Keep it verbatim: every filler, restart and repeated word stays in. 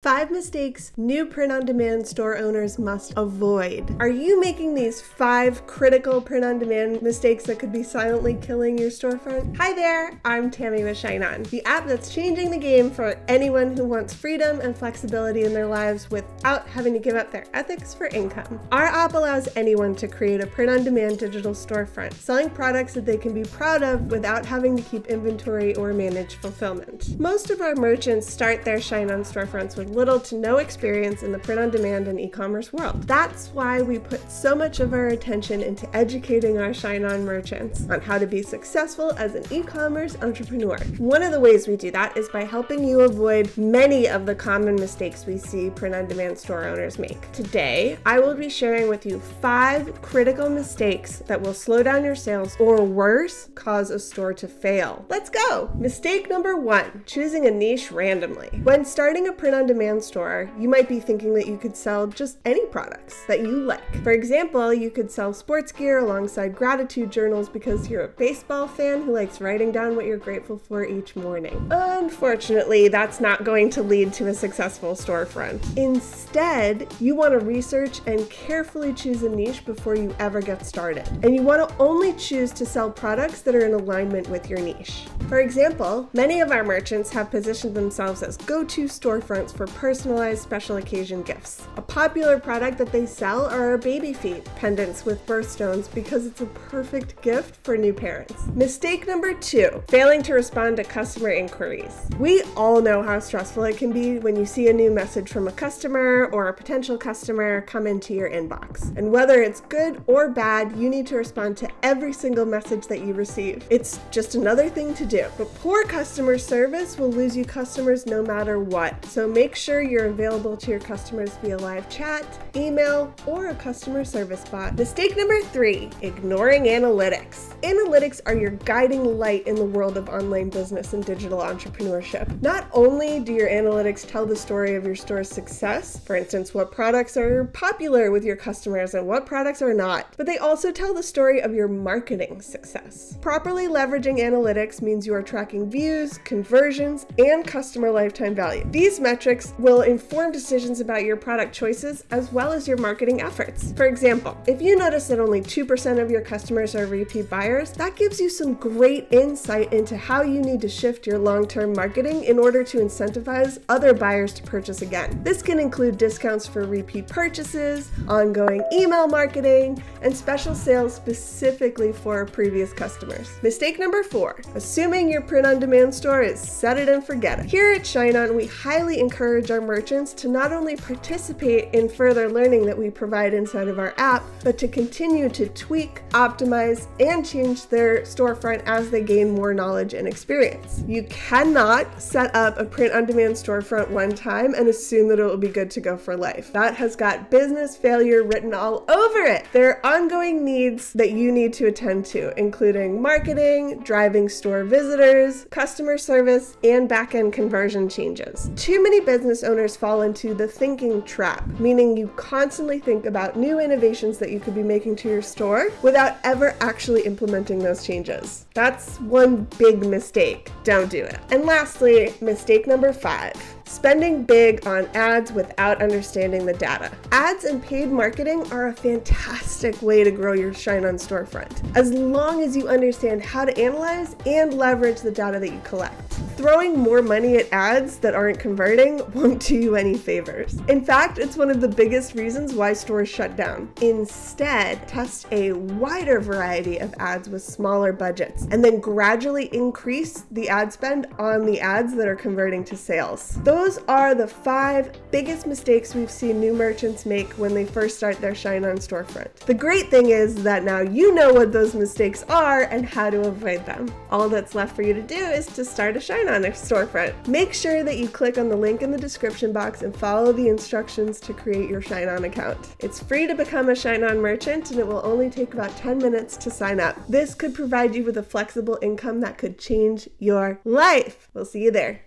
Five mistakes new print-on-demand store owners must avoid. Are you making these five critical print-on-demand mistakes that could be silently killing your storefront? Hi there, I'm Tammy with ShineOn, the app that's changing the game for anyone who wants freedom and flexibility in their lives without having to give up their ethics for income. Our app allows anyone to create a print-on-demand digital storefront, selling products that they can be proud of without having to keep inventory or manage fulfillment. Most of our merchants start their ShineOn storefronts with little to no experience in the print-on-demand and e-commerce world. That's why we put so much of our attention into educating our ShineOn merchants on how to be successful as an e-commerce entrepreneur. One of the ways we do that is by helping you avoid many of the common mistakes we see print-on-demand store owners make. Today, I will be sharing with you five critical mistakes that will slow down your sales or worse, cause a store to fail. Let's go! Mistake number one, choosing a niche randomly. When starting a print-on-demand store, you might be thinking that you could sell just any products that you like. For example, you could sell sports gear alongside gratitude journals because you're a baseball fan who likes writing down what you're grateful for each morning. Unfortunately, that's not going to lead to a successful storefront. Instead, you want to research and carefully choose a niche before you ever get started. And you want to only choose to sell products that are in alignment with your niche. For example, many of our merchants have positioned themselves as go-to storefronts for personalized special occasion gifts. A popular product that they sell are our baby feet pendants with birthstones because it's a perfect gift for new parents. Mistake number two, failing to respond to customer inquiries. We all know how stressful it can be when you see a new message from a customer or a potential customer come into your inbox. And whether it's good or bad, you need to respond to every single message that you receive. It's just another thing to do. But poor customer service will lose you customers no matter what. So make sure you're available to your customers via live chat, email, or a customer service bot. Mistake number three, ignoring analytics. Analytics are your guiding light in the world of online business and digital entrepreneurship. Not only do your analytics tell the story of your store's success, for instance, what products are popular with your customers and what products are not, but they also tell the story of your marketing success. Properly leveraging analytics means you are tracking views, conversions, and customer lifetime value. These metrics will inform decisions about your product choices as well as your marketing efforts. For example, if you notice that only two percent of your customers are repeat buyers, that gives you some great insight into how you need to shift your long-term marketing in order to incentivize other buyers to purchase again. This can include discounts for repeat purchases, ongoing email marketing, and special sales specifically for previous customers. Mistake number four, assuming your print-on-demand store is set it and forget it. Here at ShineOn, we highly encourage our merchants to not only participate in further learning that we provide inside of our app, but to continue to tweak, optimize, and change their storefront as they gain more knowledge and experience. You cannot set up a print-on-demand storefront one time and assume that it will be good to go for life. That has got business failure written all over it. There are ongoing needs that you need to attend to, including marketing, driving store visitors, customer service, and back-end conversion changes. Too many businesses Business owners fall into the thinking trap, meaning you constantly think about new innovations that you could be making to your store without ever actually implementing those changes. That's one big mistake. Don't do it. And lastly, mistake number five. Spending big on ads without understanding the data. Ads and paid marketing are a fantastic way to grow your ShineOn storefront, as long as you understand how to analyze and leverage the data that you collect. Throwing more money at ads that aren't converting won't do you any favors. In fact, it's one of the biggest reasons why stores shut down. Instead, test a wider variety of ads with smaller budgets, and then gradually increase the ad spend on the ads that are converting to sales. Those Those are the five biggest mistakes we've seen new merchants make when they first start their ShineOn storefront. The great thing is that now you know what those mistakes are and how to avoid them. All that's left for you to do is to start a ShineOn storefront. Make sure that you click on the link in the description box and follow the instructions to create your ShineOn account. It's free to become a ShineOn merchant and it will only take about ten minutes to sign up. This could provide you with a flexible income that could change your life. We'll see you there.